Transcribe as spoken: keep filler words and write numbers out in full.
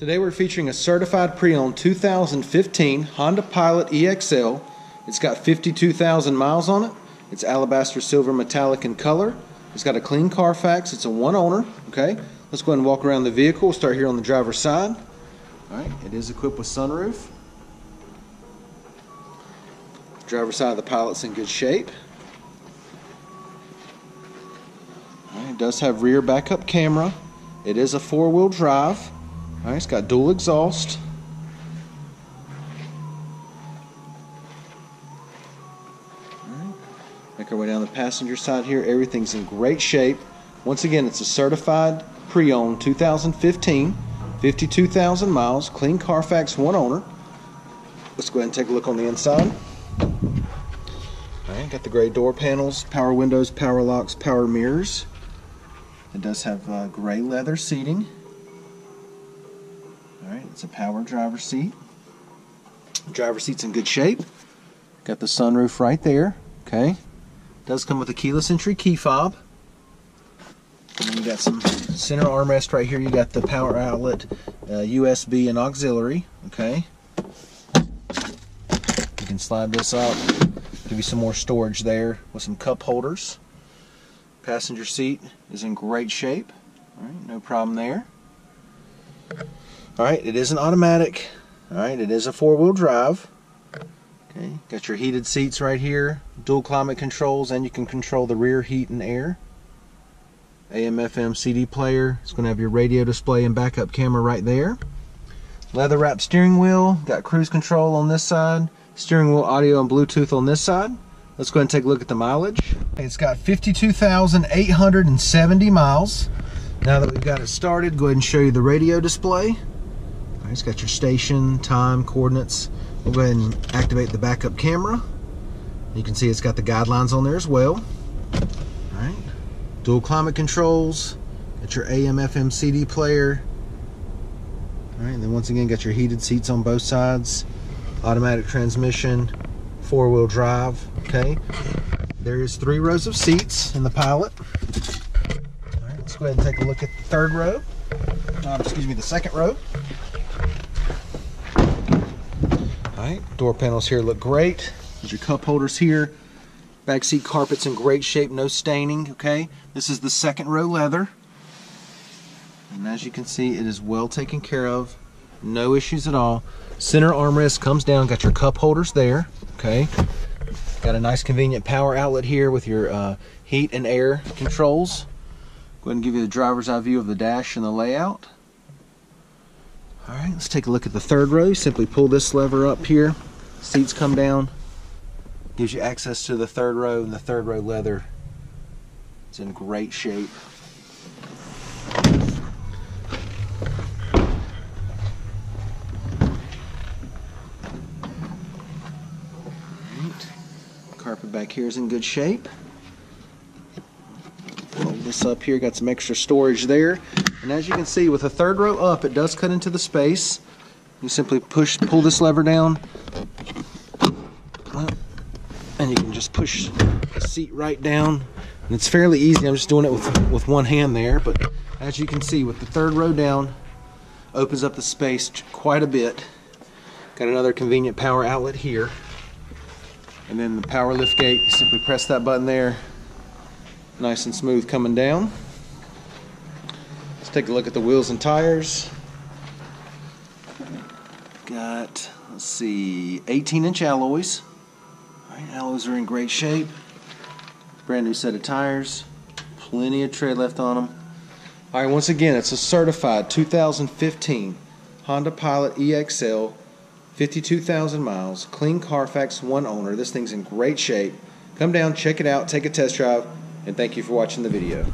Today we're featuring a certified pre-owned two thousand fifteen Honda Pilot E X L. It's got fifty-two thousand miles on it. It's alabaster silver metallic in color. It's got a clean Carfax. It's a one owner. Okay, let's go ahead and walk around the vehicle. We'll start here on the driver's side. All right, it is equipped with sunroof. The driver's side of the Pilot's in good shape. All right, it does have rear backup camera. It is a four-wheel drive. All right, it's got dual exhaust. All right, make our way down the passenger side here. Everything's in great shape. Once again, it's a certified pre-owned two thousand fifteen, fifty-two thousand miles, clean Carfax, one owner. Let's go ahead and take a look on the inside. All right, got the gray door panels, power windows, power locks, power mirrors. It does have uh, gray leather seating. All right, it's a power driver seat. The driver seat's in good shape. Got the sunroof right there. Okay, it does come with a keyless entry key fob. And then you got some center armrest right here. You got the power outlet, uh, U S B, and auxiliary. Okay, you can slide this up. Give you some more storage there with some cup holders. Passenger seat is in great shape. All right, no problem there. All right, it is an automatic. All right, it is a four-wheel drive. Okay, got your heated seats right here, dual climate controls, and you can control the rear heat and air. A M F M C D player. It's going to have your radio display and backup camera right there. Leather wrapped steering wheel. Got cruise control on this side. Steering wheel audio and Bluetooth on this side. Let's go ahead and take a look at the mileage. It's got fifty-two thousand eight hundred seventy miles. Now that we've got it started, go ahead and show you the radio display. It's got your station, time, coordinates. We'll go ahead and activate the backup camera. You can see it's got the guidelines on there as well. All right. Dual climate controls. Got your A M F M C D player. All right, and then once again, got your heated seats on both sides. Automatic transmission, four-wheel drive. Okay. There is three rows of seats in the Pilot. All right, let's go ahead and take a look at the third row. Uh, excuse me, the second row. Alright, door panels here look great. There's your cup holders here. Backseat carpet's in great shape, no staining, okay? This is the second row leather. And as you can see, it is well taken care of. No issues at all. Center armrest comes down, got your cup holders there, okay? Got a nice convenient power outlet here with your uh, heat and air controls. Go ahead and give you the driver's eye view of the dash and the layout. All right, let's take a look at the third row. You simply pull this lever up here. Seats come down. Gives you access to the third row, and the third row leather. It's in great shape. All right. Carpet back here is in good shape. Roll this up here. Got some extra storage there. And as you can see, with the third row up, it does cut into the space. You simply push, pull this lever down, and you can just push the seat right down. And it's fairly easy. I'm just doing it with, with one hand there. But as you can see, with the third row down, opens up the space quite a bit. Got another convenient power outlet here. And then the power lift gate, you simply press that button there. Nice and smooth coming down. Take a look at the wheels and tires. Got, let's see, eighteen inch alloys. All right, alloys are in great shape. Brand new set of tires. Plenty of tread left on them. All right, once again, it's a certified two thousand fifteen Honda Pilot E X L, fifty-two thousand miles, clean Carfax, one owner. This thing's in great shape. Come down, check it out, take a test drive, and thank you for watching the video.